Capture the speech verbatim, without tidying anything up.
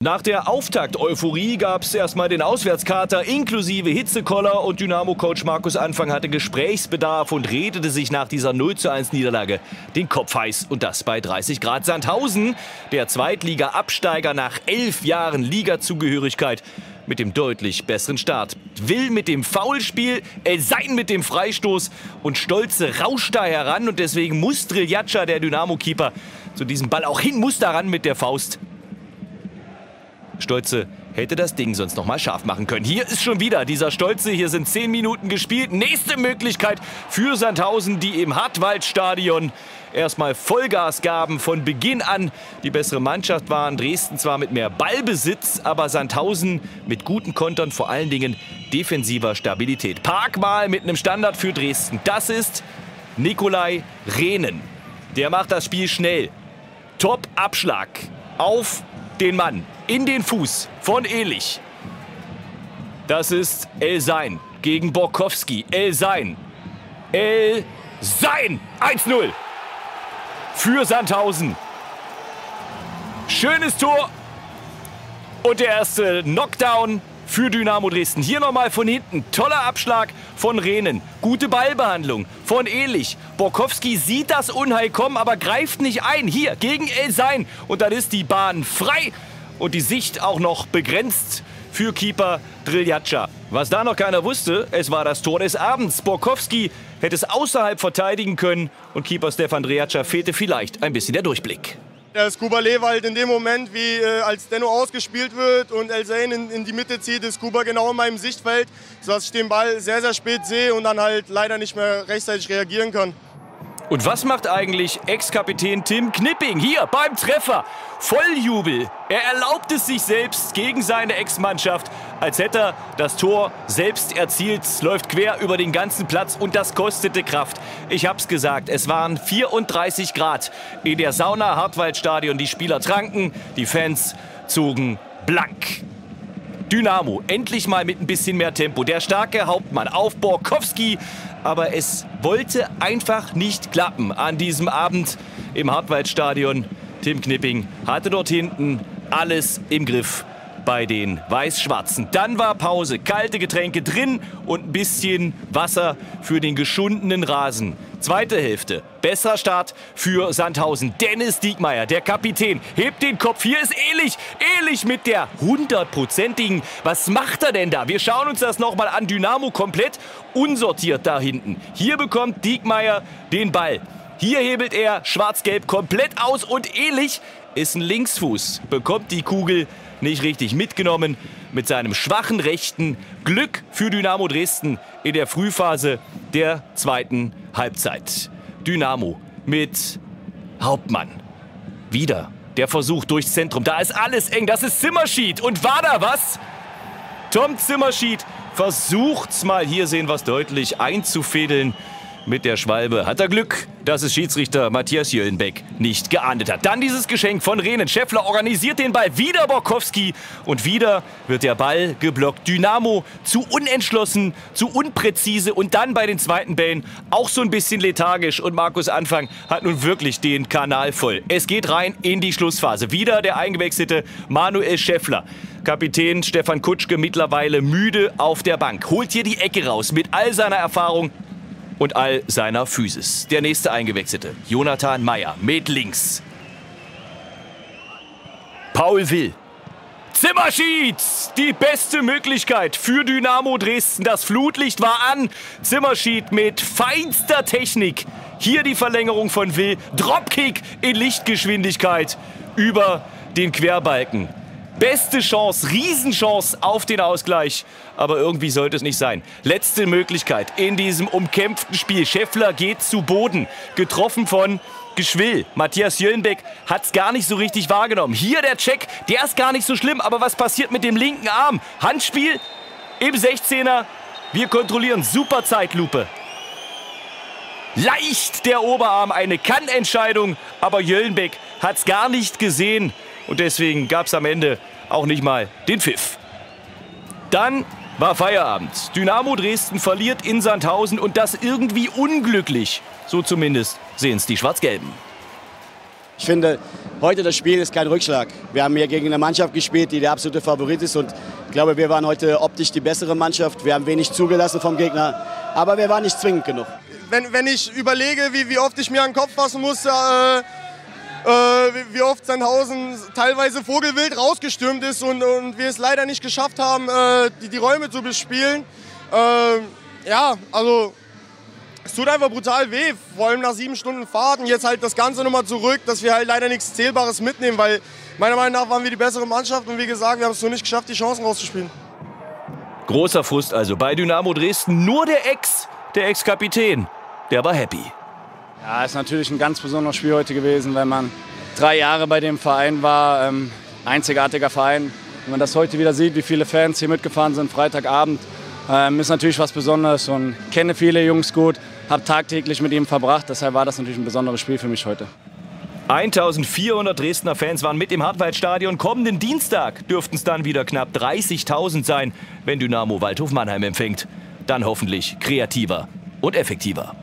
Nach der Auftakt-Euphorie gab es erstmal den Auswärtskater inklusive Hitzekoller und Dynamo-Coach Markus Anfang hatte Gesprächsbedarf und redete sich nach dieser null zu eins Niederlage den Kopf heiß und das bei dreißig Grad Sandhausen. Der Zweitliga-Absteiger nach elf Jahren Ligazugehörigkeit mit dem deutlich besseren Start. Will mit dem Foulspiel, El Zein mit dem Freistoß und Stolze rauscht da heran und deswegen muss Driljaca, der Dynamo-Keeper, zu diesem Ball auch hin, muss daran mit der Faust. Stolze hätte das Ding sonst noch mal scharf machen können. Hier ist schon wieder dieser Stolze. Hier sind zehn Minuten gespielt. Nächste Möglichkeit für Sandhausen, die im Hartwaldstadion erstmal Vollgas gaben. Von Beginn an die bessere Mannschaft waren. Dresden zwar mit mehr Ballbesitz, aber Sandhausen mit guten Kontern, vor allen Dingen defensiver Stabilität. Parkmal mit einem Standard für Dresden. Das ist Nikolai Rehnen. Der macht das Spiel schnell. Top-Abschlag auf den Mann, in den Fuß von Ehlich. Das ist El Zein gegen Borkowski. El Zein. El Zein. eins zu null für Sandhausen. Schönes Tor. Und der erste Knockdown für Dynamo Dresden. Hier nochmal von hinten. Toller Abschlag von Rehnen. Gute Ballbehandlung von Ehlich. Borkowski sieht das Unheil kommen, aber greift nicht ein. Hier gegen El Zein. Und dann ist die Bahn frei und die Sicht auch noch begrenzt für Keeper Driljaca. Was da noch keiner wusste, es war das Tor des Abends. Borkowski hätte es außerhalb verteidigen können und Keeper Stefan Driljaca fehlte vielleicht ein bisschen der Durchblick. Der Skuba-Lewa halt in dem Moment, wie äh, als Denno ausgespielt wird und El Zein in, in die Mitte zieht, ist Skuba genau in meinem Sichtfeld, sodass ich den Ball sehr, sehr spät sehe und dann halt leider nicht mehr rechtzeitig reagieren kann. Und was macht eigentlich Ex-Kapitän Tim Knipping hier beim Treffer? Volljubel. Er erlaubt es sich selbst gegen seine Ex-Mannschaft, als hätte er das Tor selbst erzielt. Es läuft quer über den ganzen Platz und das kostete Kraft. Ich hab's gesagt, es waren vierunddreißig Grad in der Sauna Hartwaldstadion. Die Spieler tranken, die Fans zogen blank. Dynamo endlich mal mit ein bisschen mehr Tempo. Der starke Hauptmann auf Borkowski. Aber es wollte einfach nicht klappen an diesem Abend im Hartwaldstadion. Tim Knipping hatte dort hinten alles im Griff bei den Weiß-Schwarzen. Dann war Pause, kalte Getränke drin und ein bisschen Wasser für den geschundenen Rasen. Zweite Hälfte, besserer Start für Sandhausen. Dennis Diekmaier, der Kapitän, hebt den Kopf. Hier ist Ehlich, Ehlich mit der hundertprozentigen. Was macht er denn da? Wir schauen uns das nochmal an. Dynamo komplett unsortiert da hinten. Hier bekommt Diekmaier den Ball. Hier hebelt er schwarz-gelb komplett aus und Ehlich ist ein Linksfuß, bekommt die Kugel nicht richtig mitgenommen. Mit seinem schwachen Rechten Glück für Dynamo Dresden in der Frühphase der zweiten Halbzeit. Dynamo mit Hauptmann. Wieder der Versuch durchs Zentrum. Da ist alles eng. Das ist Zimmerschied. Und war da was? Tom Zimmerschied versucht's mal. Hier sehen wir es deutlich einzufädeln. Mit der Schwalbe hat er Glück, dass es Schiedsrichter Matthias Jöllenbeck nicht geahndet hat. Dann dieses Geschenk von Rehnen. Schäffler organisiert den Ball, wieder Borkowski und wieder wird der Ball geblockt. Dynamo zu unentschlossen, zu unpräzise und dann bei den zweiten Bällen auch so ein bisschen lethargisch. Und Markus Anfang hat nun wirklich den Kanal voll. Es geht rein in die Schlussphase. Wieder der eingewechselte Manuel Schäffler. Kapitän Stefan Kutschke mittlerweile müde auf der Bank. Holt hier die Ecke raus mit all seiner Erfahrung und all seiner Physis. Der nächste Eingewechselte, Jonathan Mayer mit links. Paul Will. Zimmerschied, die beste Möglichkeit für Dynamo Dresden. Das Flutlicht war an. Zimmerschied mit feinster Technik. Hier die Verlängerung von Will. Dropkick in Lichtgeschwindigkeit über den Querbalken. Beste Chance, Riesenchance auf den Ausgleich. Aber irgendwie sollte es nicht sein. Letzte Möglichkeit in diesem umkämpften Spiel. Schäffler geht zu Boden. Getroffen von Geschwill. Matthias Jöllenbeck hat es gar nicht so richtig wahrgenommen. Hier der Check, der ist gar nicht so schlimm. Aber was passiert mit dem linken Arm? Handspiel im sechzehner. Wir kontrollieren. Super Zeitlupe. Leicht der Oberarm. Eine Kann-Entscheidung. Aber Jöllenbeck hat es gar nicht gesehen. Und deswegen gab es am Ende auch nicht mal den Pfiff. Dann war Feierabend. Dynamo Dresden verliert in Sandhausen und das irgendwie unglücklich. So zumindest sehen es die Schwarz-Gelben. Ich finde, heute das Spiel ist kein Rückschlag. Wir haben hier gegen eine Mannschaft gespielt, die der absolute Favorit ist. Und ich glaube, wir waren heute optisch die bessere Mannschaft. Wir haben wenig zugelassen vom Gegner, aber wir waren nicht zwingend genug. Wenn, wenn ich überlege, wie, wie oft ich mir an den Kopf fassen musste, äh, äh, wie oft Sandhausen teilweise vogelwild rausgestürmt ist und, und wir es leider nicht geschafft haben, äh, die, die Räume zu bespielen. Äh, ja, also es tut einfach brutal weh, vor allem nach sieben Stunden Fahrten. Jetzt halt das Ganze nochmal zurück, dass wir halt leider nichts Zählbares mitnehmen, weil meiner Meinung nach waren wir die bessere Mannschaft und wie gesagt, wir haben es so nicht geschafft, die Chancen rauszuspielen. Großer Frust also bei Dynamo Dresden, nur der Ex, der Ex-Kapitän. Der war happy. Ja, ist natürlich ein ganz besonderes Spiel heute gewesen, wenn man drei Jahre bei dem Verein war. Ähm, einzigartiger Verein. Wenn man das heute wieder sieht, wie viele Fans hier mitgefahren sind, Freitagabend, ähm, ist natürlich was Besonderes. Und kenne viele Jungs gut, habe tagtäglich mit ihm verbracht. Deshalb war das natürlich ein besonderes Spiel für mich heute. eintausendvierhundert Dresdner Fans waren mit im Hartwaldstadion. Kommenden Dienstag dürften es dann wieder knapp dreißigtausend sein, wenn Dynamo Waldhof Mannheim empfängt. Dann hoffentlich kreativer und effektiver.